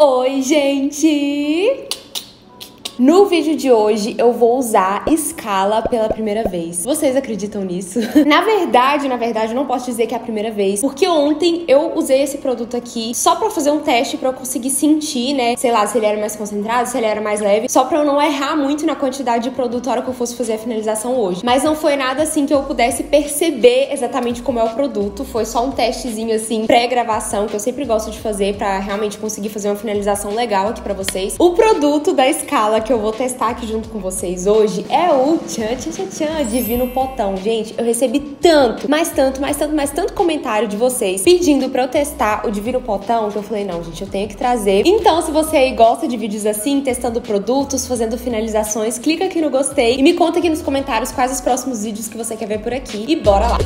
Oi, gente! No vídeo de hoje eu vou usar Skala pela primeira vez. Vocês acreditam nisso? Na verdade, eu não posso dizer que é a primeira vez, porque ontem eu usei esse produto aqui só pra fazer um teste, pra eu conseguir sentir, né, sei lá, se ele era mais concentrado, se ele era mais leve, só pra eu não errar muito na quantidade de produto a hora que eu fosse fazer a finalização hoje. Mas não foi nada assim que eu pudesse perceber exatamente como é o produto, foi só um testezinho assim, pré-gravação, que eu sempre gosto de fazer pra realmente conseguir fazer uma finalização legal aqui pra vocês. O produto da Skala que eu vou testar aqui junto com vocês hoje é o Divino Potão. Gente, eu recebi tanto comentário de vocês pedindo pra eu testar o Divino Potão que eu falei, não, gente, eu tenho que trazer. Então, se você aí gosta de vídeos assim, testando produtos, fazendo finalizações, clica aqui no gostei e me conta aqui nos comentários quais os próximos vídeos que você quer ver por aqui. E bora lá!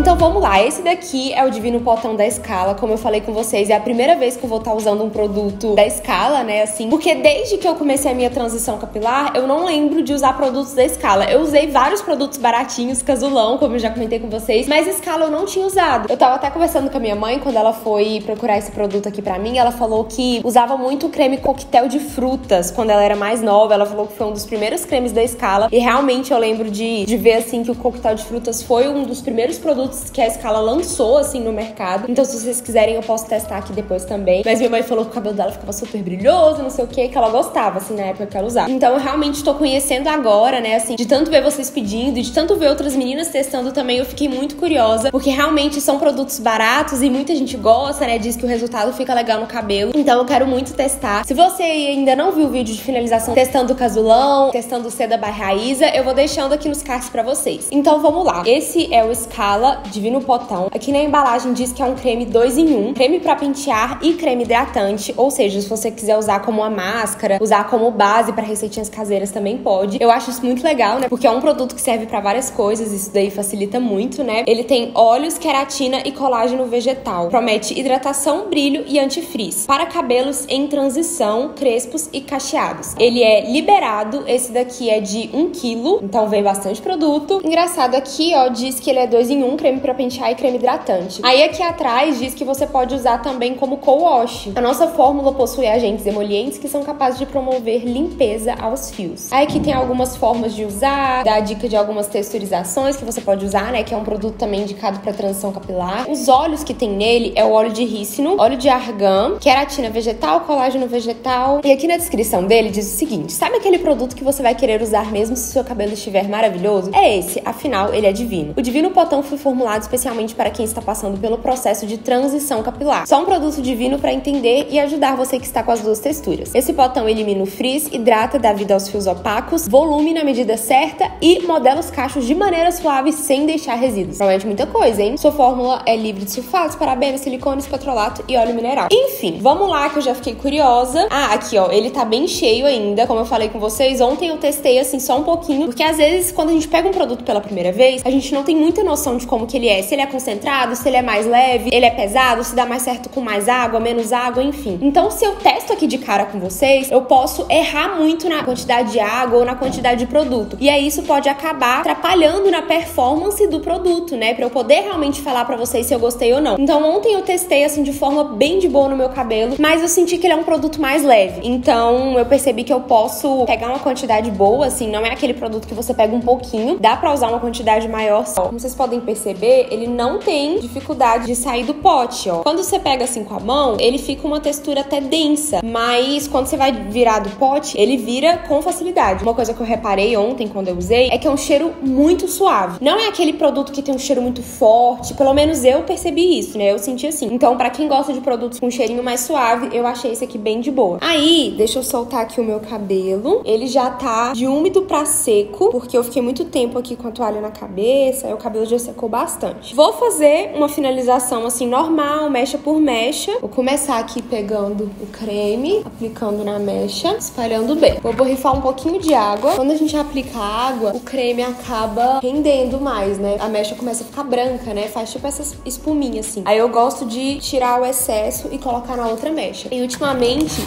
Então vamos lá, esse daqui é o Divino Potão da Skala. Como eu falei com vocês, é a primeira vez que eu vou estar usando um produto da Skala, né, assim. Porque desde que eu comecei a minha transição capilar, eu não lembro de usar produtos da Skala. Eu usei vários produtos baratinhos, casulão, como eu já comentei com vocês, mas Skala eu não tinha usado. Eu tava até conversando com a minha mãe, quando ela foi procurar esse produto aqui pra mim, ela falou que usava muito creme coquetel de frutas quando ela era mais nova. Ela falou que foi um dos primeiros cremes da Skala. E realmente eu lembro de ver, assim, que o coquetel de frutas foi um dos primeiros produtos que a Skala lançou, assim, no mercado. Então, se vocês quiserem, eu posso testar aqui depois também. Mas minha mãe falou que o cabelo dela ficava super brilhoso, não sei o que, que ela gostava, assim, na época que ela usava. Então, eu realmente tô conhecendo agora, né, assim, de tanto ver vocês pedindo e de tanto ver outras meninas testando também, eu fiquei muito curiosa, porque realmente são produtos baratos e muita gente gosta, né, diz que o resultado fica legal no cabelo. Então, eu quero muito testar. Se você ainda não viu o vídeo de finalização testando o casulão, testando seda by Raíza, eu vou deixando aqui nos cards pra vocês. Então, vamos lá. Esse é o Skala Divino Potão. Aqui na embalagem diz que é um creme 2 em 1, creme pra pentear e creme hidratante, ou seja, se você quiser usar como uma máscara, usar como base pra receitinhas caseiras também pode. Eu acho isso muito legal, né, porque é um produto que serve pra várias coisas, isso daí facilita muito, né. Ele tem óleos, queratina e colágeno vegetal, promete hidratação, brilho e antifrizz, para cabelos em transição, crespos e cacheados. Ele é liberado, esse daqui é de 1 kg, então vem bastante produto. Engraçado aqui, ó, diz que ele é 2 em 1, creme pra pentear e creme hidratante. Aí aqui atrás diz que você pode usar também como co-wash. A nossa fórmula possui agentes emolientes que são capazes de promover limpeza aos fios. Aí aqui tem algumas formas de usar, dá a dica de algumas texturizações que você pode usar, né, que é um produto também indicado pra transição capilar. Os óleos que tem nele é o óleo de rícino, óleo de argan, queratina vegetal, colágeno vegetal. E aqui na descrição dele diz o seguinte, sabe aquele produto que você vai querer usar mesmo se seu cabelo estiver maravilhoso? É esse, afinal ele é divino. O Divino Potão foi formulado especialmente para quem está passando pelo processo de transição capilar. Só um produto divino para entender e ajudar você que está com as duas texturas. Esse potão elimina o frizz, hidrata, dá vida aos fios opacos, volume na medida certa e modela os cachos de maneira suave sem deixar resíduos. Promete muita coisa, hein? Sua fórmula é livre de sulfatos, parabenos, silicones, petrolato e óleo mineral. Enfim, vamos lá que eu já fiquei curiosa. Ah, aqui ó, ele tá bem cheio ainda, como eu falei com vocês. Ontem eu testei assim só um pouquinho, porque às vezes quando a gente pega um produto pela primeira vez, a gente não tem muita noção de como que ele é, se ele é concentrado, se ele é mais leve, ele é pesado, se dá mais certo com mais água, menos água, enfim. Então, se eu testo aqui de cara com vocês, eu posso errar muito na quantidade de água ou na quantidade de produto. E aí, isso pode acabar atrapalhando na performance do produto, né? Pra eu poder realmente falar pra vocês se eu gostei ou não. Então, ontem eu testei, assim, de forma bem de boa no meu cabelo, mas eu senti que ele é um produto mais leve. Então, eu percebi que eu posso pegar uma quantidade boa, assim, não é aquele produto que você pega um pouquinho, dá pra usar uma quantidade maior só. Como vocês podem perceber, ele não tem dificuldade de sair do pote, ó. Quando você pega assim com a mão, ele fica uma textura até densa, mas quando você vai virar do pote, ele vira com facilidade. Uma coisa que eu reparei ontem quando eu usei é que é um cheiro muito suave. Não é aquele produto que tem um cheiro muito forte, pelo menos eu percebi isso, né? Eu senti assim. Então, pra quem gosta de produtos com um cheirinho mais suave, eu achei esse aqui bem de boa. Aí, deixa eu soltar aqui o meu cabelo. Ele já tá de úmido pra seco, porque eu fiquei muito tempo aqui com a toalha na cabeça, aí o cabelo já secou bastante. Vou fazer uma finalização assim normal, mecha por mecha. Vou começar aqui pegando o creme, aplicando na mecha, espalhando bem. Vou borrifar um pouquinho de água. Quando a gente aplica a água, o creme acaba rendendo mais, né? A mecha começa a ficar branca, né? Faz tipo essas espuminhas assim. Aí eu gosto de tirar o excesso e colocar na outra mecha. E ultimamente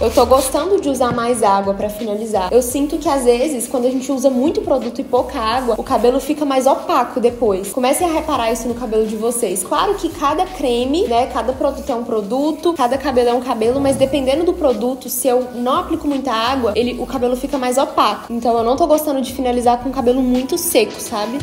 Eu tô gostando de usar mais água pra finalizar. Eu sinto que às vezes, quando a gente usa muito produto e pouca água, o cabelo fica mais opaco depois. Comecem a reparar isso no cabelo de vocês. Claro que cada creme, né, cada produto é um produto, cada cabelo é um cabelo, mas dependendo do produto, se eu não aplico muita água, o cabelo fica mais opaco. Então eu não tô gostando de finalizar com o cabelo muito seco, sabe?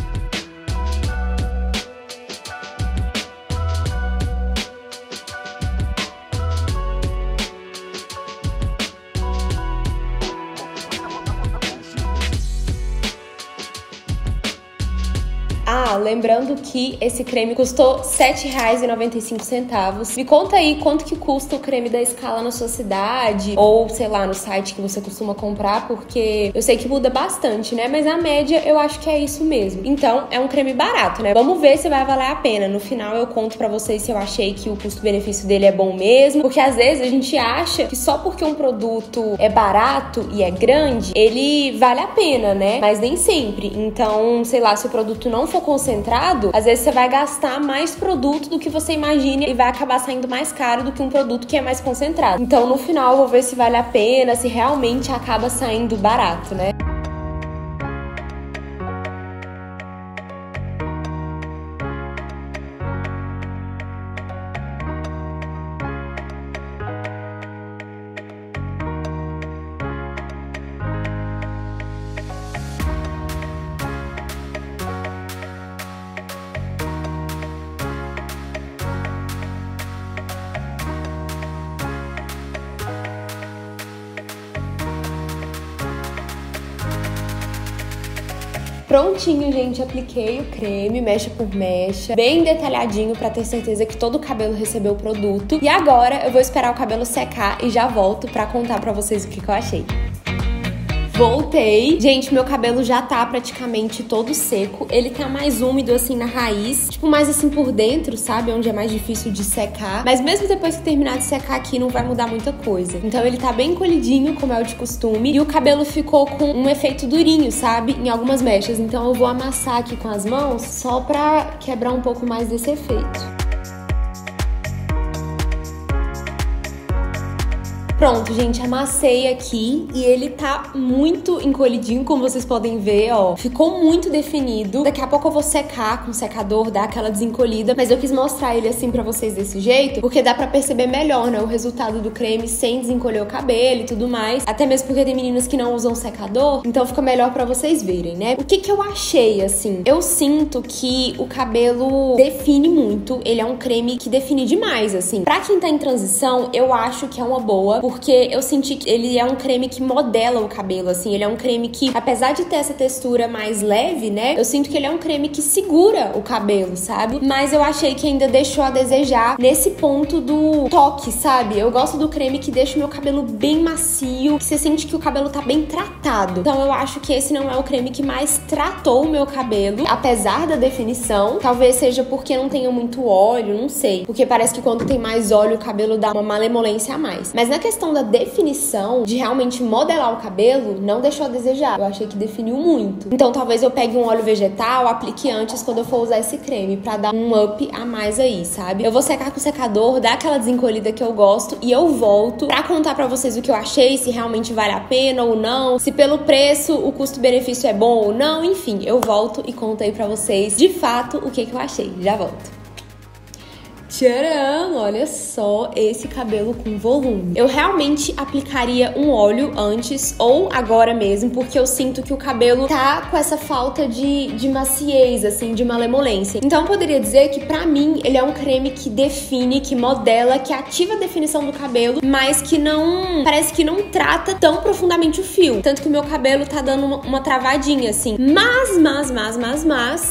Ah, lembrando que esse creme custou R$ 7,95. Me conta aí quanto que custa o creme da Skala na sua cidade, ou, sei lá, no site que você costuma comprar, porque eu sei que muda bastante, né? Mas a média eu acho que é isso mesmo. Então, é um creme barato, né? Vamos ver se vai valer a pena. No final eu conto pra vocês se eu achei que o custo-benefício dele é bom mesmo, porque às vezes a gente acha que só porque um produto é barato e é grande, ele vale a pena, né? Mas nem sempre. Então, sei lá, se o produto não for concentrado, às vezes você vai gastar mais produto do que você imagina e vai acabar saindo mais caro do que um produto que é mais concentrado. Então, no final, eu vou ver se vale a pena, se realmente acaba saindo barato, né? Prontinho, gente, apliquei o creme mecha por mecha, bem detalhadinho pra ter certeza que todo o cabelo recebeu o produto. E agora eu vou esperar o cabelo secar e já volto pra contar pra vocês o que eu achei. Voltei. Gente, meu cabelo já tá praticamente todo seco. Ele tá mais úmido, assim, na raiz. Tipo, mais assim por dentro, sabe? Onde é mais difícil de secar. Mas mesmo depois que terminar de secar aqui, não vai mudar muita coisa. Então ele tá bem encolhidinho, como é o de costume. E o cabelo ficou com um efeito durinho, sabe? Em algumas mechas. Então eu vou amassar aqui com as mãos só pra quebrar um pouco mais desse efeito. Pronto, gente, amassei aqui e ele tá muito encolhidinho, como vocês podem ver, ó. Ficou muito definido. Daqui a pouco eu vou secar com o secador, dar aquela desencolhida, mas eu quis mostrar ele assim pra vocês desse jeito, porque dá pra perceber melhor, né, o resultado do creme sem desencolher o cabelo e tudo mais. Até mesmo porque tem meninas que não usam secador, então fica melhor pra vocês verem, né? O que que eu achei, assim? Eu sinto que o cabelo define muito, ele é um creme que define demais, assim. Pra quem tá em transição, eu acho que é uma boa, porque eu senti que ele é um creme que modela o cabelo, assim. Ele é um creme que, apesar de ter essa textura mais leve, né, eu sinto que ele é um creme que segura o cabelo, sabe? Mas eu achei que ainda deixou a desejar nesse ponto do toque, sabe? Eu gosto do creme que deixa o meu cabelo bem macio, que você sente que o cabelo tá bem tratado. Então eu acho que esse não é o creme que mais tratou o meu cabelo, apesar da definição. Talvez seja porque não tenha muito óleo, não sei. Porque parece que quando tem mais óleo, o cabelo dá uma malemolência a mais. Mas na questão da definição, de realmente modelar o cabelo, não deixou a desejar. Eu achei que definiu muito. Então talvez eu pegue um óleo vegetal, aplique antes quando eu for usar esse creme, pra dar um up a mais aí, sabe? Eu vou secar com o secador, dar aquela desencolhida que eu gosto e eu volto pra contar pra vocês o que eu achei, se realmente vale a pena ou não, se pelo preço o custo-benefício é bom ou não, enfim, eu volto e conto aí pra vocês de fato o que eu achei. Já volto. Tcharam! Olha só esse cabelo com volume. Eu realmente aplicaria um óleo antes ou agora mesmo, porque eu sinto que o cabelo tá com essa falta de maciez, assim, de malemolência. Então eu poderia dizer que pra mim ele é um creme que define, que modela, que ativa a definição do cabelo, mas que não... parece que não trata tão profundamente o fio. Tanto que o meu cabelo tá dando uma travadinha, assim. Mas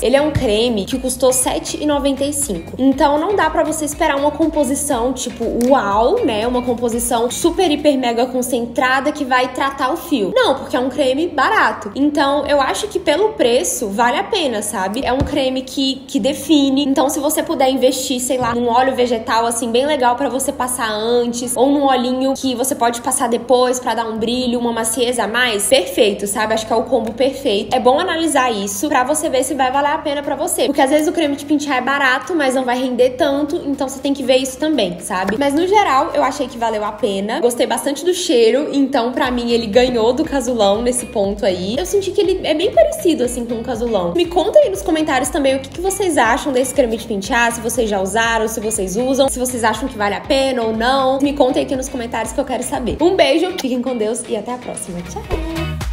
ele é um creme que custou R$ 7,95. Então não dá pra você esperar uma composição tipo uau, né? Uma composição super, hiper, mega concentrada que vai tratar o fio. Não, porque é um creme barato. Então, eu acho que pelo preço vale a pena, sabe? É um creme que define. Então, se você puder investir, sei lá, num óleo vegetal, assim, bem legal pra você passar antes, ou num olhinho que você pode passar depois pra dar um brilho, uma maciez a mais, perfeito, sabe? Acho que é o combo perfeito. É bom analisar isso pra você ver se vai valer a pena pra você. Porque às vezes o creme de pentear é barato, mas não vai render tanto então você tem que ver isso também, sabe? Mas no geral, eu achei que valeu a pena. Gostei bastante do cheiro, então pra mim ele ganhou do casulão nesse ponto aí. Eu senti que ele é bem parecido, assim, com o casulão. Me conta aí nos comentários também o que vocês acham desse creme de pentear, se vocês já usaram, se vocês usam, se vocês acham que vale a pena ou não. Me contem aqui nos comentários que eu quero saber. Um beijo, fiquem com Deus e até a próxima. Tchau!